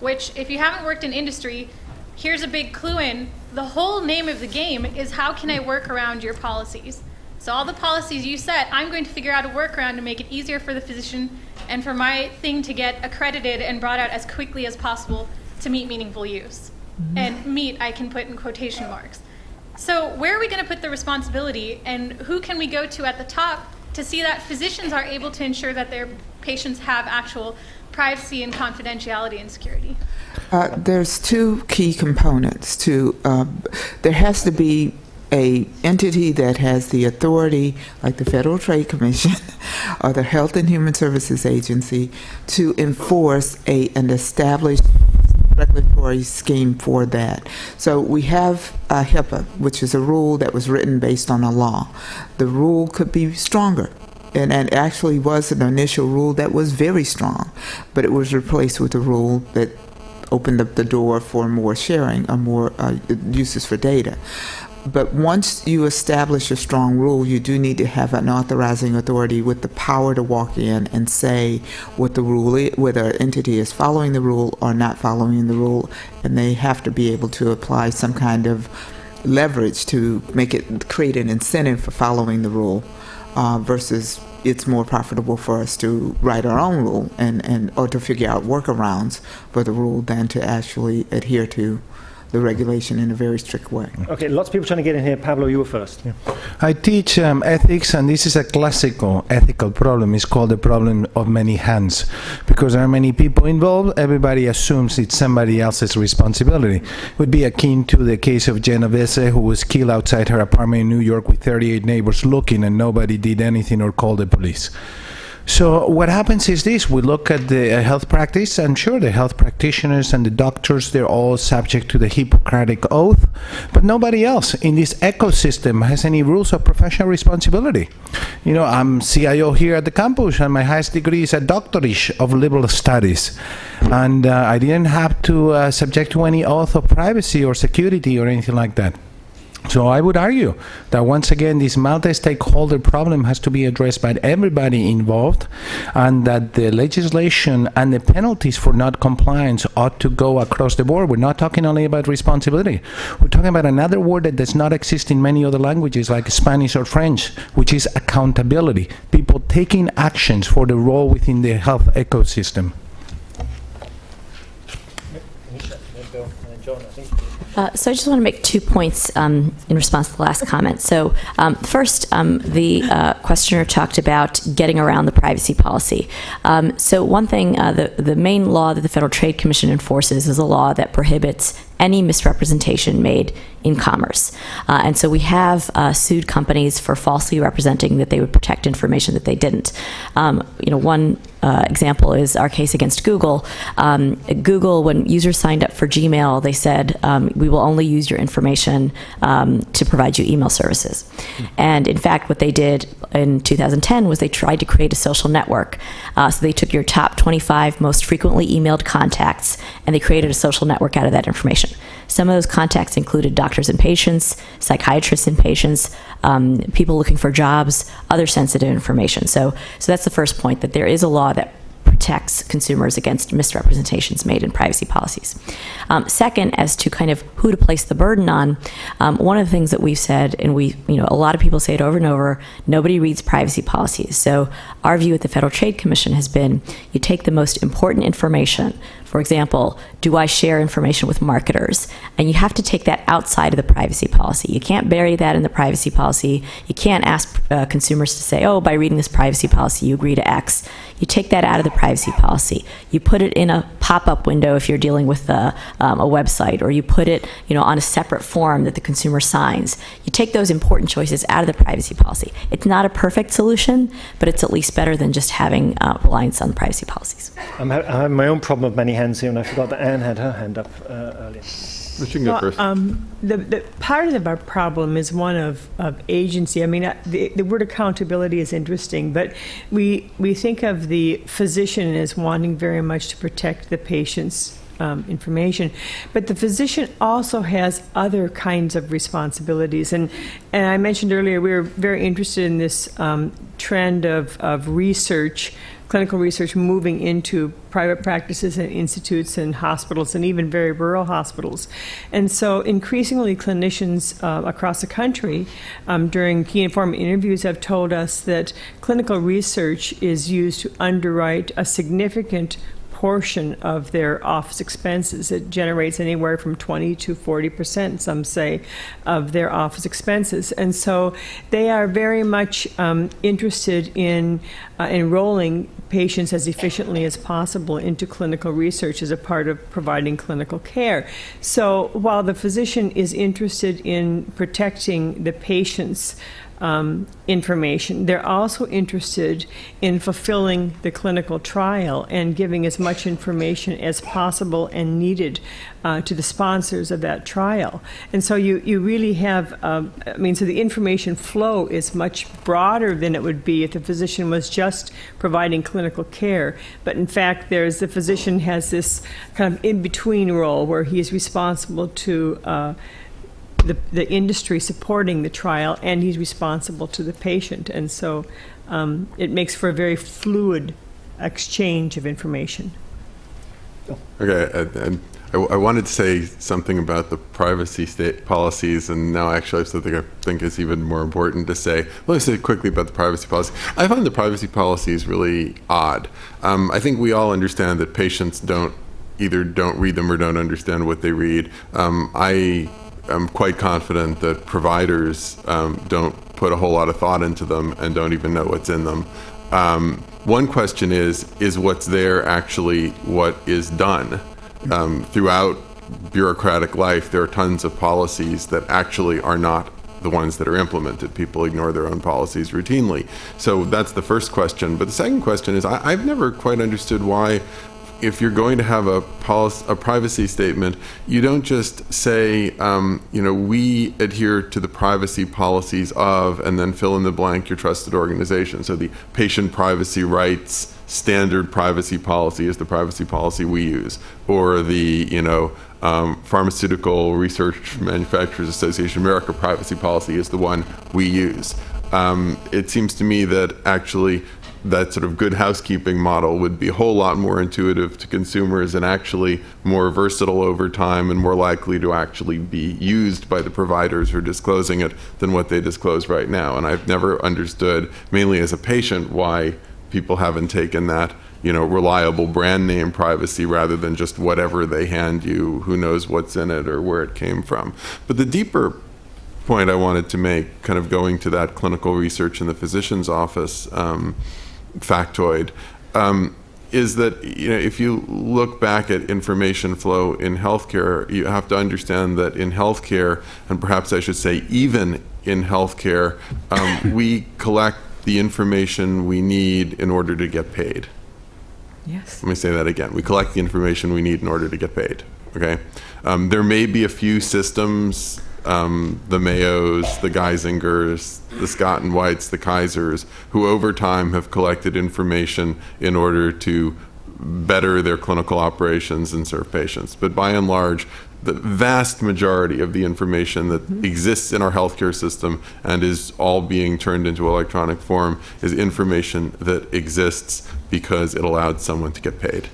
which if you haven't worked in industry, here's a big clue in, the whole name of the game is how can I work around your policies? So all the policies you set, I'm going to figure out a workaround to make it easier for the physician and for my thing to get accredited and brought out as quickly as possible to meet meaningful use. Mm-hmm. And meet, I can put in quotation marks. So where are we going to put the responsibility, and who can we go to at the top to see that physicians are able to ensure that their patients have actual privacy and confidentiality and security? There's two key components to, there has to be an entity that has the authority, like the Federal Trade Commission or the Health and Human Services Agency, to enforce an established regulatory scheme for that. So we have HIPAA, which is a rule that was written based on a law. The rule could be stronger, and it actually was an initial rule that was very strong, but it was replaced with a rule that opened up the door for more sharing or more uses for data. But once you establish a strong rule, you do need to have an authorizing authority with the power to walk in and say what the rule is, whether an entity is following the rule or not following the rule, and they have to be able to apply some kind of leverage to make it create an incentive for following the rule versus it's more profitable for us to write our own rule and or to figure out workarounds for the rule than to actually adhere to the regulation in a very strict way. Okay, lots of people trying to get in here. Pablo, you were first. Yeah. I teach ethics, and this is a classical ethical problem. It's called the problem of many hands, because there are many people involved. Everybody assumes it's somebody else's responsibility. It would be akin to the case of Genovese, who was killed outside her apartment in New York with 38 neighbors looking, and nobody did anything or called the police. So what happens is this: we look at the health practice, and sure, the health practitioners and the doctors, they're all subject to the Hippocratic Oath, but nobody else in this ecosystem has any rules of professional responsibility. You know, I'm CIO here at the campus, and my highest degree is a doctorate of liberal studies, and I didn't have to subject to any oath of privacy or security or anything like that. So I would argue that once again this multi-stakeholder problem has to be addressed by everybody involved, and that the legislation and the penalties for not compliance ought to go across the board. We're not talking only about responsibility. We're talking about another word that does not exist in many other languages like Spanish or French, which is accountability. People taking actions for the role within the health ecosystem. So I just want to make 2 points in response to the last comment. So first, the questioner talked about getting around the privacy policy. So one thing, the main law that the Federal Trade Commission enforces is a law that prohibits any misrepresentation made in commerce. And so we have sued companies for falsely representing that they would protect information that they didn't. You know, one example is our case against Google. Google, when users signed up for Gmail, they said, we will only use your information to provide you email services. And in fact, what they did in 2010 was they tried to create a social network. So they took your top 25 most frequently emailed contacts, and they created a social network out of that information. Some of those contacts included doctors and patients, psychiatrists and patients, people looking for jobs, other sensitive information. So that's the first point, that there is a law that protects consumers against misrepresentations made in privacy policies. Second, as to kind of who to place the burden on, one of the things that we've said, and we, you know, a lot of people say it over and over, nobody reads privacy policies. So our view at the Federal Trade Commission has been, you take the most important information. For example, do I share information with marketers? And you have to take that outside of the privacy policy. You can't bury that in the privacy policy. You can't ask consumers to say, oh, by reading this privacy policy, you agree to X. You take that out of the privacy policy. You put it in a pop-up window if you're dealing with a website, or you put it, you know, on a separate form that the consumer signs. You take those important choices out of the privacy policy. It's not a perfect solution, but it's at least better than just having reliance on privacy policies. I have my own problem of many hands. And I forgot that Anne had her hand up earlier. But you can go first. The part of our problem is one of agency. I mean, the word accountability is interesting, but we think of the physician as wanting very much to protect the patient's information, but the physician also has other kinds of responsibilities. And I mentioned earlier we were very interested in this trend of research clinical research moving into private practices and institutes and hospitals and even very rural hospitals. And so increasingly clinicians across the country during key informed interviews have told us that clinical research is used to underwrite a significant portion of their office expenses. It generates anywhere from 20 to 40%, some say, of their office expenses. And so they are very much interested in enrolling patients as efficiently as possible into clinical research as a part of providing clinical care. So while the physician is interested in protecting the patient's information, they're also interested in fulfilling the clinical trial and giving as much information as possible and needed to the sponsors of that trial. And so you really have, so the information flow is much broader than it would be if the physician was just providing clinical care. But in fact, the physician has this kind of in-between role where he is responsible to the industry supporting the trial, and he's responsible to the patient. And so it makes for a very fluid exchange of information. Okay, I wanted to say something about the privacy state policies, and now actually I have something I think is even more important to say. Let me say quickly about the privacy policy. I find the privacy policies really odd. I think we all understand that patients either don't read them or don't understand what they read. I'm quite confident that providers don't put a whole lot of thought into them and don't even know what's in them. One question is what's there actually what is done? Throughout bureaucratic life, there are tons of policies that actually are not the ones that are implemented. People ignore their own policies routinely. So that's the first question. But the second question is, I've never quite understood why, if you're going to have a privacy statement, you don't just say, we adhere to the privacy policies of, and then fill in the blank, your trusted organization. So the patient privacy rights standard privacy policy is the privacy policy we use, or the Pharmaceutical Research Manufacturers Association of America privacy policy is the one we use. It seems to me that actually that sort of good housekeeping model would be a whole lot more intuitive to consumers and actually more versatile over time and more likely to actually be used by the providers who are disclosing it than what they disclose right now. And I've never understood, mainly as a patient, why people haven't taken that reliable brand name privacy rather than just whatever they hand you, who knows what's in it or where it came from. But the deeper point I wanted to make, kind of going to that clinical research in the physician's office factoid, is that if you look back at information flow in healthcare, you have to understand that in healthcare, and perhaps I should say even in healthcare, we collect the information we need in order to get paid. Yes. Let me say that again. We collect the information we need in order to get paid. Okay. There may be a few systems. The Mayos, the Geisingers, the Scott and Whites, the Kaisers, who over time have collected information in order to better their clinical operations and serve patients. But by and large, the vast majority of the information that exists in our healthcare system and is all being turned into electronic form is information that exists because it allowed someone to get paid.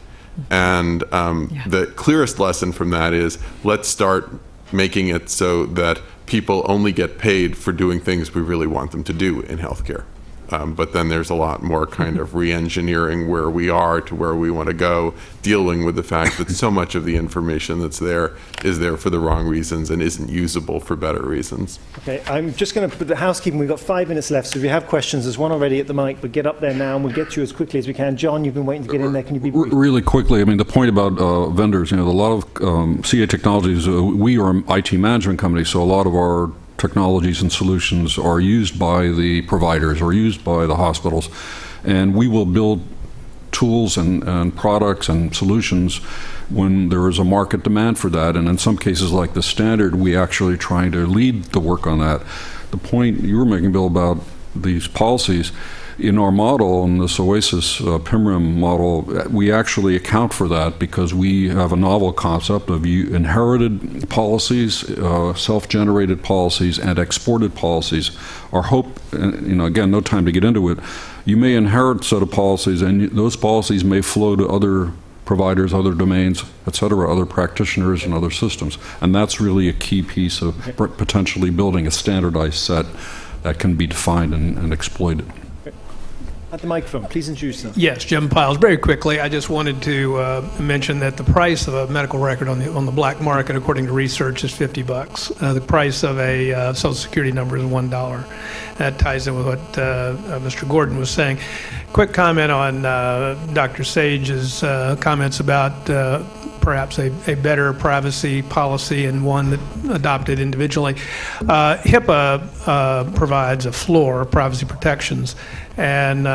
And the clearest lesson from that is, let's start making it so that people only get paid for doing things we really want them to do in healthcare. But then there's a lot more kind of re-engineering where we are to where we want to go, dealing with the fact that so much of the information that's there is there for the wrong reasons and isn't usable for better reasons. Okay, I'm just going to put the housekeeping. We've got 5 minutes left, so if you have questions, there's one already at the mic, but get up there now and we'll get to you as quickly as we can. John, you've been waiting to get in there. Can you be brief? Really quickly, I mean, the point about vendors, a lot of CA Technologies, we are an IT management company, so a lot of our technologies and solutions are used by the providers or used by the hospitals, and we will build tools and products and solutions when there is a market demand for that, and in some cases like the standard, we actually try to lead the work on that. The point you were making, Bill, about these policies, in our model, in this OASIS PIMRIM model, we actually account for that because we have a novel concept of inherited policies, self-generated policies, and exported policies are again, no time to get into it. You may inherit a set of policies, and those policies may flow to other providers, other domains, et cetera, other practitioners and other systems. And that's really a key piece of potentially building a standardized set that can be defined and exploited. At the microphone, please introduce yourself. Yes, Jim Piles. Very quickly, I just wanted to mention that the price of a medical record on the black market, according to research, is $50. The price of a Social Security number is $1. That ties in with what Mr. Gordon was saying. Quick comment on Dr. Sage's comments about perhaps a better privacy policy and one that adopted individually. HIPAA provides a floor of privacy protections, and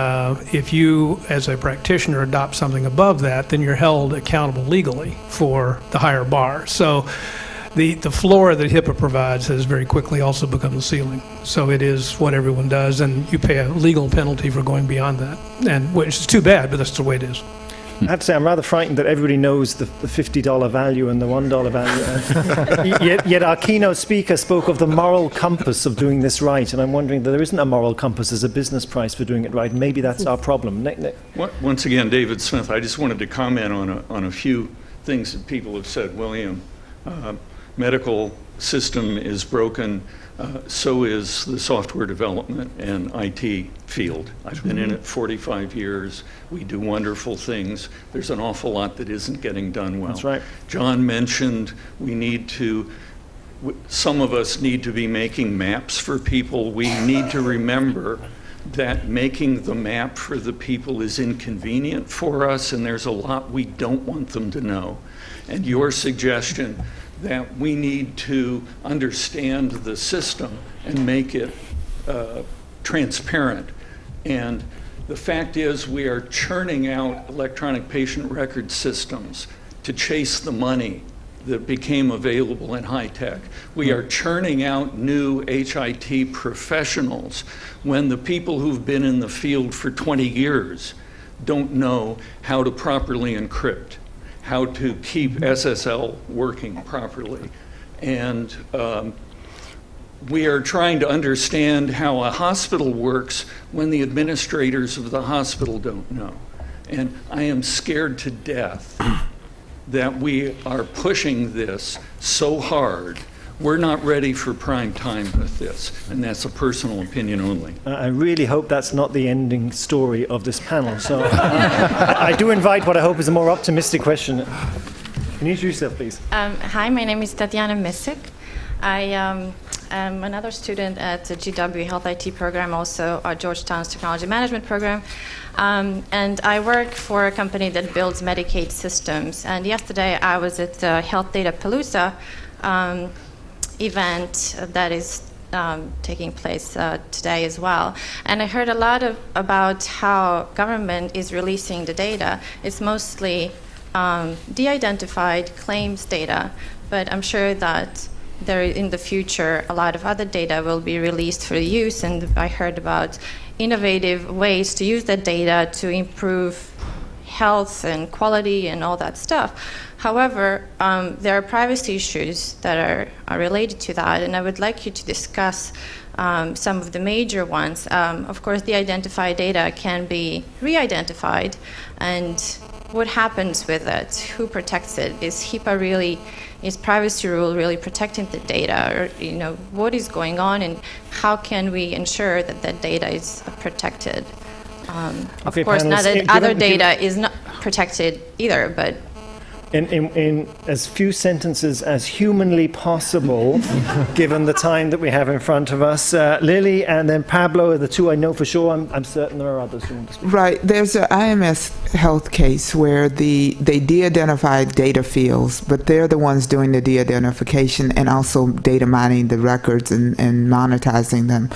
if you as a practitioner adopt something above that, then you're held accountable legally for the higher bar. So the floor that HIPAA provides has very quickly also become the ceiling. So it is what everyone does, and you pay a legal penalty for going beyond that, and which is too bad, but that's the way it is. I have to say, I'm rather frightened that everybody knows the $50 value and the $1 value. yet our keynote speaker spoke of the moral compass of doing this right, and I'm wondering that there isn't a moral compass as a business price for doing it right. Maybe that's our problem. Nick. Once again, David Smith, I just wanted to comment on a few things that people have said. William, medical system is broken, so is the software development and IT field. I've been in it 45 years. We do wonderful things. There's an awful lot that isn't getting done well. That's right. John mentioned we need to, some of us need to be making maps for people. We need to remember that making the map for the people is inconvenient for us, and there's a lot we don't want them to know. And your suggestion that we need to understand the system and make it transparent. And the fact is, we are churning out electronic patient record systems to chase the money that became available in high tech. We are churning out new HIT professionals when the people who've been in the field for 20 years don't know how to properly encrypt, how to keep SSL working properly. And we are trying to understand how a hospital works when the administrators of the hospital don't know. And I am scared to death that we are pushing this so hard. We're not ready for prime time with this, and that's a personal opinion only. I really hope that's not the ending story of this panel. So I do invite what I hope is a more optimistic question. Can you introduce yourself, please? Hi, my name is Tatiana Misic. I am another student at the GW Health IT program, also at Georgetown's Technology Management program. And I work for a company that builds Medicaid systems. And yesterday I was at Health Data Palooza, event that is taking place today as well. And I heard a lot about how government is releasing the data. It's mostly de-identified claims data, but I'm sure that there in the future a lot of other data will be released for use, and I heard about innovative ways to use that data to improve health and quality and all that stuff. However, there are privacy issues that are related to that, and I would like you to discuss some of the major ones. Of course, the identified data can be re-identified, and what happens with it? Who protects it? Is HIPAA really, is privacy rule really protecting the data? Or, what is going on, and how can we ensure that that data is protected? Of course, not that other data is not protected either, but in as few sentences as humanly possible, given the time that we have in front of us. Lily and then Pablo are the two I know for sure. I'm certain there are others who want to speak. Right. There's an IMS Health case where they de-identified data fields, but they're the ones doing the de-identification and also data mining the records and monetizing them.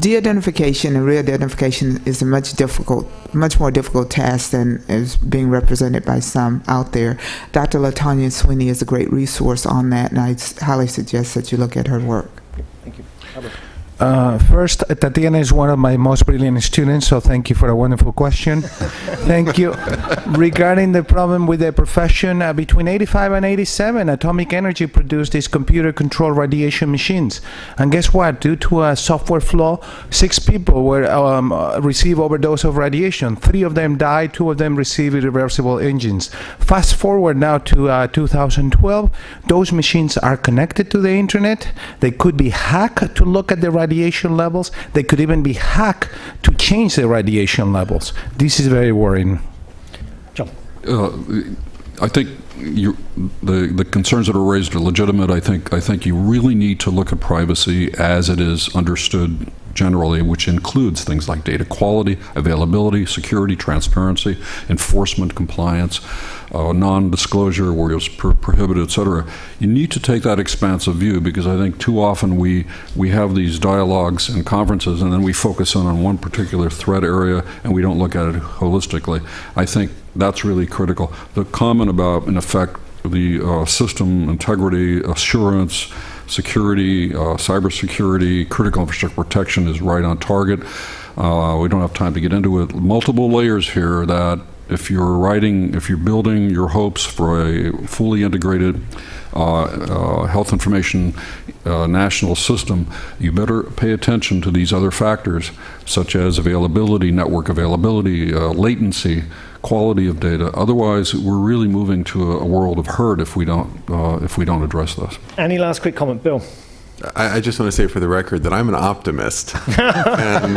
De-identification and re-identification is a much more difficult task than is being represented by some out there. Dr. LaTonya Sweeney is a great resource on that, and I highly suggest that you look at her work. Thank you. First, Tatiana is one of my most brilliant students, so thank you for a wonderful question. Thank you. Regarding the problem with the profession, between 85 and 87, Atomic Energy produced these computer-controlled radiation machines. And guess what? Due to a software flaw, 6 people were received overdose of radiation. 3 of them died, 2 of them received irreversible injuries. Fast forward now to 2012, those machines are connected to the internet. They could be hacked to look at the radiation levels. They could even be hacked to change the radiation levels. This is very worrying. John. I think the concerns that are raised are legitimate. I think you really need to look at privacy as it is understood generally, which includes things like data quality, availability, security, transparency, enforcement, compliance, non-disclosure where it's prohibited, et cetera. You need to take that expansive view, because I think too often we have these dialogues and conferences and then we focus on one particular threat area and we don't look at it holistically. I think that's really critical. The comment about, in effect, the system integrity, assurance, security, cybersecurity, critical infrastructure protection is right on target. We don't have time to get into it. Multiple layers here that if you're building your hopes for a fully integrated health information national system, you better pay attention to these other factors, such as availability, network availability, latency, quality of data. Otherwise, we're really moving to a world of herd if we don't address this. Any last quick comment, Bill? I just want to say for the record that I'm an optimist, and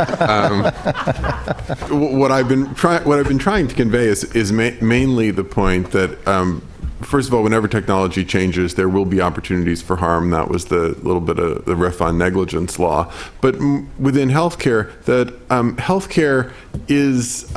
what I've been trying to convey is mainly the point that first of all, whenever technology changes, there will be opportunities for harm. That was the little bit of the riff on negligence law. But within healthcare, that healthcare is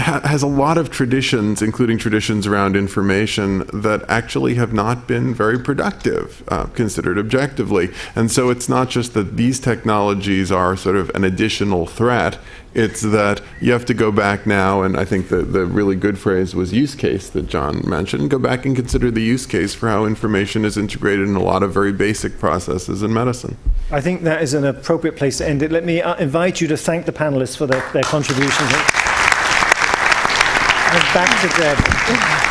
has a lot of traditions, including traditions around information, that actually have not been very productive, considered objectively. And so it's not just that these technologies are sort of an additional threat, it's that you have to go back now, and I think the really good phrase was use case that John mentioned, go back and consider the use case for how information is integrated in a lot of very basic processes in medicine. I think that is an appropriate place to end it. Let me invite you to thank the panelists for their contributions. Back to Deb.